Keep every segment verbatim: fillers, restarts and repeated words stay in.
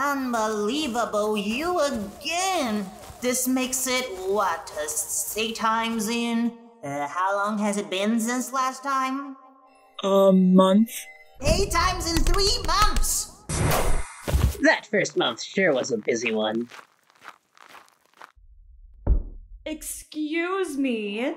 Unbelievable, you again! This makes it, what, uh, eight times in? Uh, how long has it been since last time? A month. Eight times in three months! That first month sure was a busy one. Excuse me.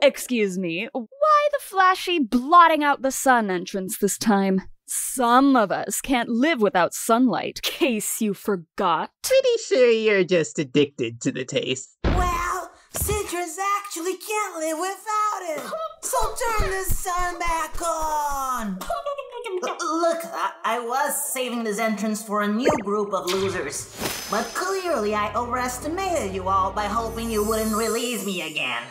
Excuse me. Why the flashy blotting out the sun entrance this time? Some of us can't live without sunlight, case you forgot. Pretty sure you're just addicted to the taste. Well, Citrus actually can't live without it. So turn the sun back on. Look, I, I was saving this entrance for a new group of losers. But clearly I overestimated you all by hoping you wouldn't release me again.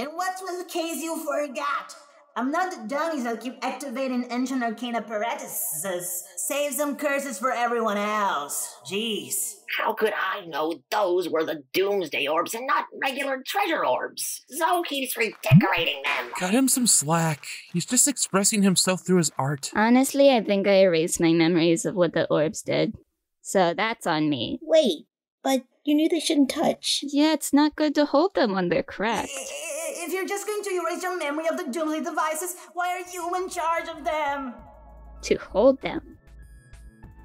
And what's with the case you forgot? I'm not the dummies that keep activating ancient arcane apparatuses. Save some curses for everyone else. Jeez. How could I know those were the doomsday orbs and not regular treasure orbs? Zoe keeps redecorating them. Cut him some slack. He's just expressing himself through his art. Honestly, I think I erased my memories of what the orbs did. So that's on me. Wait, but you knew they shouldn't touch. Yeah, it's not good to hold them when they're cracked. If you're just going to erase your memory of the doomsday devices, why are you in charge of them? To hold them.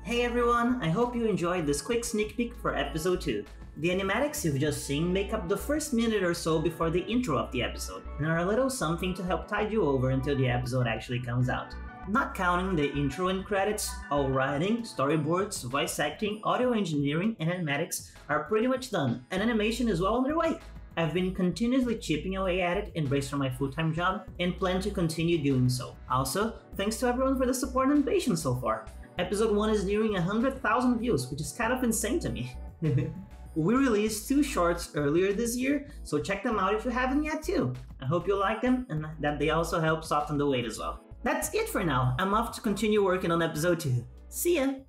Hey everyone, I hope you enjoyed this quick sneak peek for episode two. The animatics you've just seen make up the first minute or so before the intro of the episode, and are a little something to help tide you over until the episode actually comes out. Not counting the intro and credits, all writing, storyboards, voice acting, audio engineering, and animatics are pretty much done, and animation is well underway. I've been continuously chipping away at it in brace for my full-time job and plan to continue doing so. Also, thanks to everyone for the support and patience so far. Episode one is nearing one hundred thousand views, which is kind of insane to me. We released two shorts earlier this year, so check them out if you haven't yet too. I hope you like them and that they also help soften the weight as well. That's it for now. I'm off to continue working on episode two. See ya!